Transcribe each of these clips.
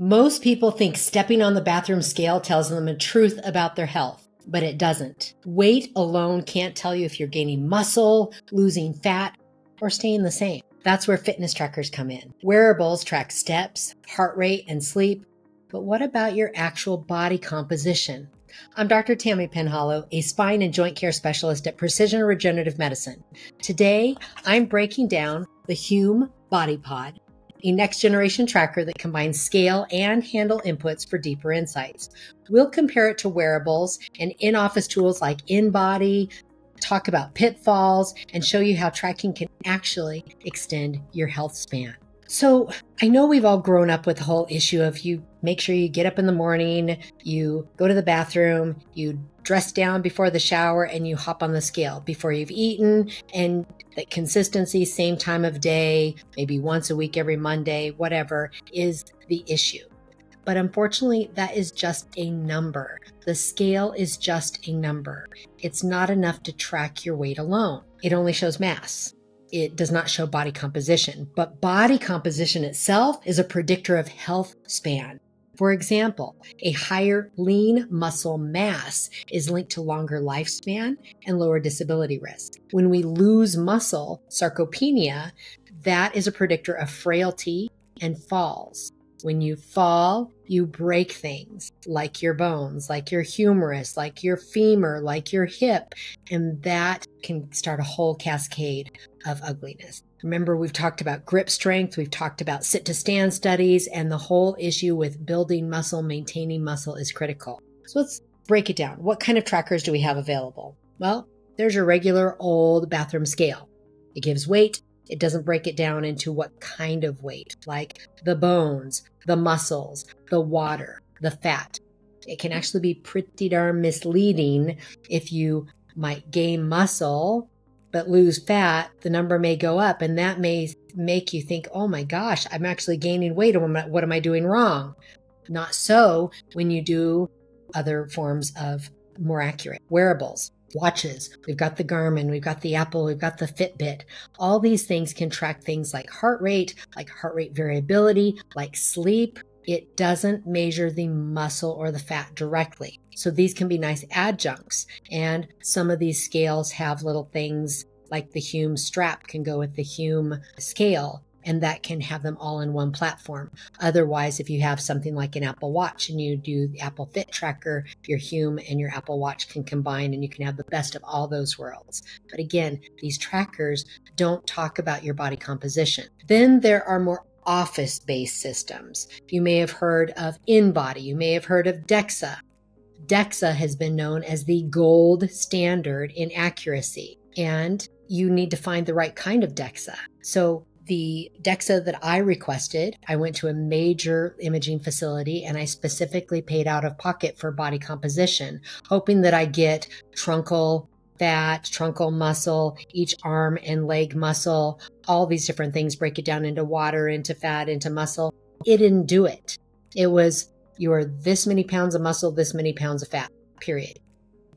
Most people think stepping on the bathroom scale tells them the truth about their health, but it doesn't. Weight alone can't tell you if you're gaining muscle, losing fat, or staying the same. That's where fitness trackers come in. Wearables track steps, heart rate, and sleep. But what about your actual body composition? I'm Dr. Tammy Penhollow, a spine and joint care specialist at Precision Regenerative Medicine. Today, I'm breaking down the Hume Body Pod, a next-generation tracker that combines scale and handle inputs for deeper insights. We'll compare it to wearables and in-office tools like InBody, talk about pitfalls, and show you how tracking can actually extend your health span. So I know we've all grown up with the whole issue of you make sure you get up in the morning, you go to the bathroom, you dress down before the shower, and you hop on the scale before you've eaten, and that consistency, same time of day, maybe once a week, every Monday, whatever, is the issue. But unfortunately, that is just a number. The scale is just a number. It's not enough to track your weight alone. It only shows mass. It does not show body composition, but body composition itself is a predictor of health span. For example, a higher lean muscle mass is linked to longer lifespan and lower disability risk. When we lose muscle, sarcopenia, that is a predictor of frailty and falls. When you fall, you break things like your bones, like your humerus, like your femur, like your hip, and that can start a whole cascade of ugliness. Remember, we've talked about grip strength, we've talked about sit-to-stand studies, and the whole issue with building muscle, maintaining muscle is critical. So let's break it down. What kind of trackers do we have available? Well, there's your regular old bathroom scale. It gives weight. It doesn't break it down into what kind of weight, like the bones, the muscles, the water, the fat. It can actually be pretty darn misleading. If you might gain muscle but lose fat, the number may go up, and that may make you think, oh my gosh, I'm actually gaining weight. What am I doing wrong? Not so when you do other forms of more accurate wearables. Watches, we've got the Garmin, we've got the Apple, we've got the Fitbit. All these things can track things like heart rate variability, like sleep. It doesn't measure the muscle or the fat directly. So these can be nice adjuncts. And some of these scales have little things like the Hume strap can go with the Hume scale, and that can have them all in one platform. Otherwise, if you have something like an Apple Watch and you do the Apple Fit Tracker, your Hume and your Apple Watch can combine and you can have the best of all those worlds. But again, these trackers don't talk about your body composition. Then there are more office-based systems. You may have heard of InBody, you may have heard of DEXA. DEXA has been known as the gold standard in accuracy, and you need to find the right kind of DEXA. So the DEXA that I requested, I went to a major imaging facility and I specifically paid out of pocket for body composition, hoping that I get truncal fat, truncal muscle, each arm and leg muscle, all these different things, break it down into water, into fat, into muscle. It didn't do it. It was, you are this many pounds of muscle, this many pounds of fat, period.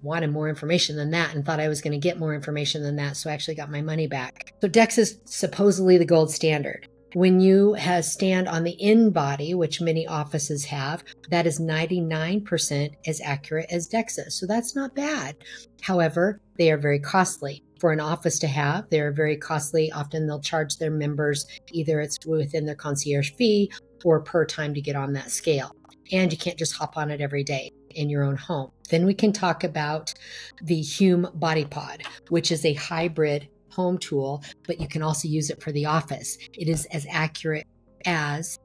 Wanted more information than that and thought I was going to get more information than that, so I actually got my money back. So DEXA is supposedly the gold standard. When you stand on the InBody, which many offices have, that is 99% as accurate as DEXA. So that's not bad. However, they are very costly for an office to have. They are very costly. Often they'll charge their members, either it's within their concierge fee or per time to get on that scale. And you can't just hop on it every day in your own home. Then we can talk about the Hume Body Pod, which is a hybrid home tool, but you can also use it for the office. It is as accurate as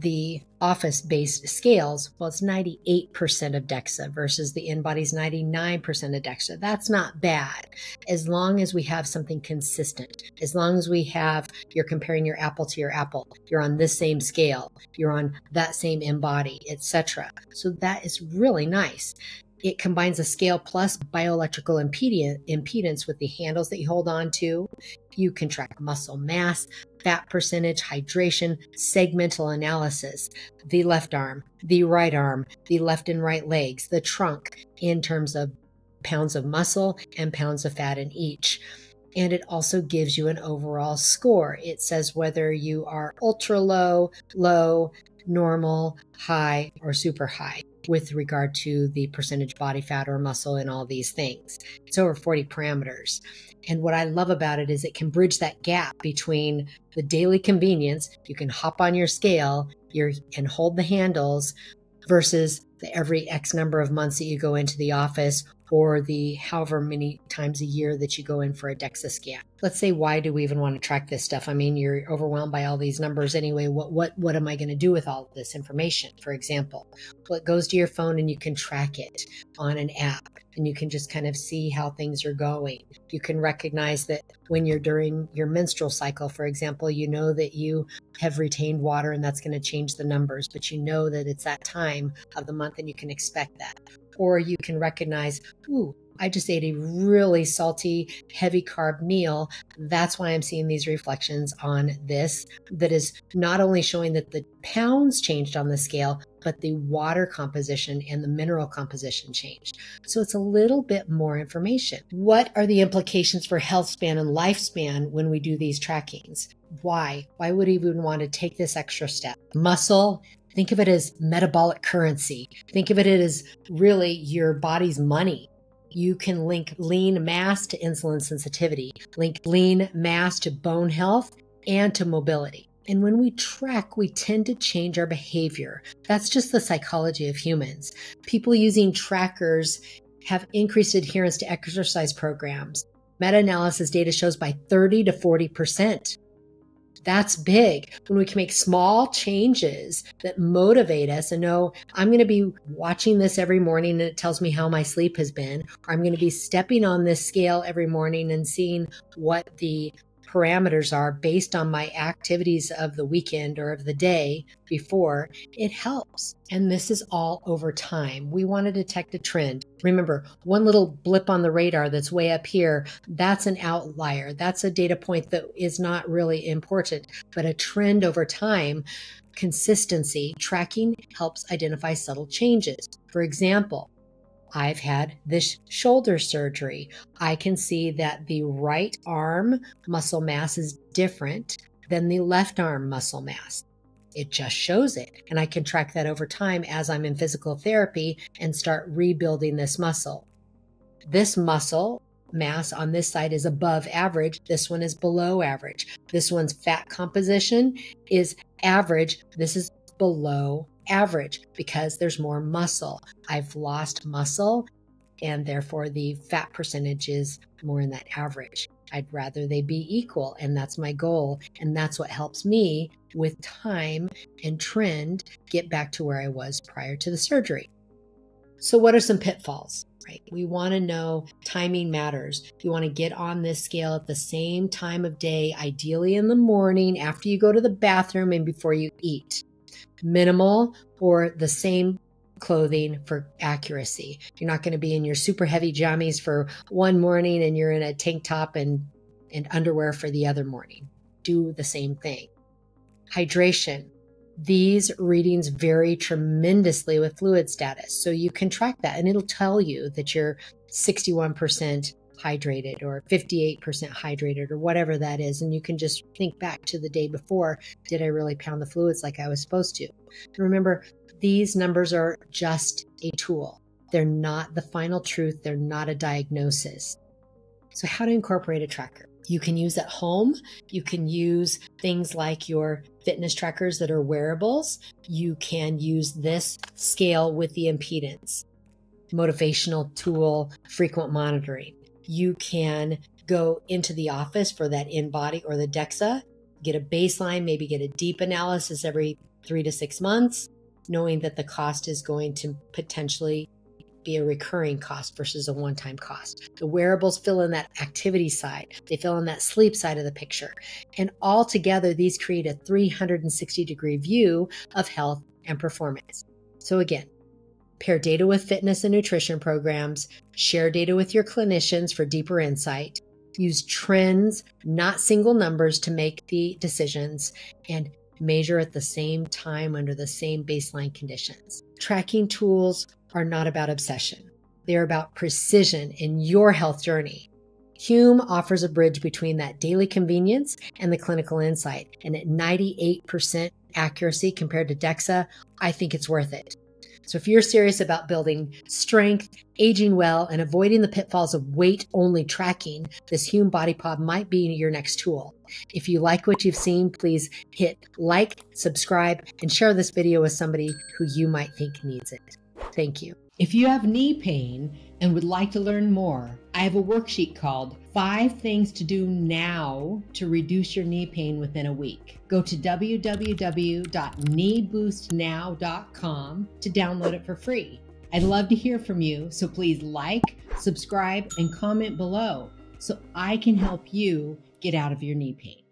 the office-based scales. Well, it's 98% of DEXA versus the InBody's 99% of DEXA. That's not bad, as long as we have something consistent, as long as we have, you're comparing your Apple to your Apple, you're on this same scale, you're on that same InBody, etc. So that is really nice. It combines a scale plus bioelectrical impedance with the handles that you hold on to. You can track muscle mass, fat percentage, hydration, segmental analysis, the left arm, the right arm, the left and right legs, the trunk in terms of pounds of muscle and pounds of fat in each. and it also gives you an overall score. It says whether you are ultra low, low, normal, high, or super high with regard to the percentage body fat or muscle and all these things. It's over 40 parameters. And what I love about it is it can bridge that gap between the daily convenience, you can hop on your scale and hold the handles, versus the every X number of months that you go into the office or the however many times a year that you go in for a DEXA scan. Let's say, why do we even want to track this stuff? I mean, you're overwhelmed by all these numbers anyway. What am I going to do with all this information? For example, well, it goes to your phone and you can track it on an app and you can just kind of see how things are going. You can recognize that when you're during your menstrual cycle, for example, you know that you have retained water and that's going to change the numbers, but you know that it's that time of the month and you can expect that. Or you can recognize, ooh, I just ate a really salty, heavy carb meal. That's why I'm seeing these reflections on this. That is not only showing that the pounds changed on the scale, but the water composition and the mineral composition changed. So it's a little bit more information. What are the implications for health span and lifespan when we do these trackings? Why? Why would we even want to take this extra step? Muscle. Think of it as metabolic currency. Think of it as really your body's money. You can link lean mass to insulin sensitivity, link lean mass to bone health and to mobility. And when we track, we tend to change our behavior. That's just the psychology of humans. People using trackers have increased adherence to exercise programs. Meta-analysis data shows by 30 to 40%. That's big. When we can make small changes that motivate us and know, I'm going to be watching this every morning and it tells me how my sleep has been, or I'm going to be stepping on this scale every morning and seeing what the parameters are based on my activities of the weekend or of the day before, it helps. And this is all over time. We want to detect a trend. Remember, one little blip on the radar that's way up here, that's an outlier. That's a data point that is not really important, but a trend over time, consistency, tracking helps identify subtle changes. For example, I've had this shoulder surgery. I can see that the right arm muscle mass is different than the left arm muscle mass. It just shows it. And I can track that over time as I'm in physical therapy and start rebuilding this muscle. This muscle mass on this side is above average. This one is below average. This one's fat composition is average. This is below average. Because there's more muscle. I've lost muscle and therefore the fat percentage is more in that average. I'd rather they be equal, and that's my goal. And that's what helps me with time and trend get back to where I was prior to the surgery. So what are some pitfalls? Right? We want to know timing matters. You want to get on this scale at the same time of day, ideally in the morning after you go to the bathroom and before you eat. Minimal or the same clothing for accuracy. You're not going to be in your super heavy jammies for one morning and you're in a tank top and underwear for the other morning. Do the same thing. Hydration. These readings vary tremendously with fluid status. So you can track that and it'll tell you that you're 61% hydrated or 58% hydrated or whatever that is. And you can just think back to the day before, did I really pound the fluids like I was supposed to? And remember, these numbers are just a tool. They're not the final truth. They're not a diagnosis. So how to incorporate a tracker? You can use at home. You can use things like your fitness trackers that are wearables. You can use this scale with the impedance, motivational tool, frequent monitoring. You can go into the office for that InBody or the DEXA, get a baseline, maybe get a deep analysis every 3 to 6 months, knowing that the cost is going to potentially be a recurring cost versus a one-time cost. The wearables fill in that activity side. They fill in that sleep side of the picture. And all together, these create a 360-degree view of health and performance. So again, pair data with fitness and nutrition programs, share data with your clinicians for deeper insight, use trends, not single numbers, to make the decisions, and measure at the same time under the same baseline conditions. Tracking tools are not about obsession. They're about precision in your health journey. Hume offers a bridge between that daily convenience and the clinical insight, and at 98% accuracy compared to DEXA, I think it's worth it. So if you're serious about building strength, aging well, and avoiding the pitfalls of weight-only tracking, this Hume Body Pod might be your next tool. If you like what you've seen, please hit like, subscribe, and share this video with somebody who you might think needs it. Thank you. If you have knee pain and would like to learn more, I have a worksheet called 5 Things to Do Now to Reduce Your Knee Pain Within a Week. Go to www.kneeboostnow.com to download it for free. I'd love to hear from you, so please like, subscribe, and comment below so I can help you get out of your knee pain.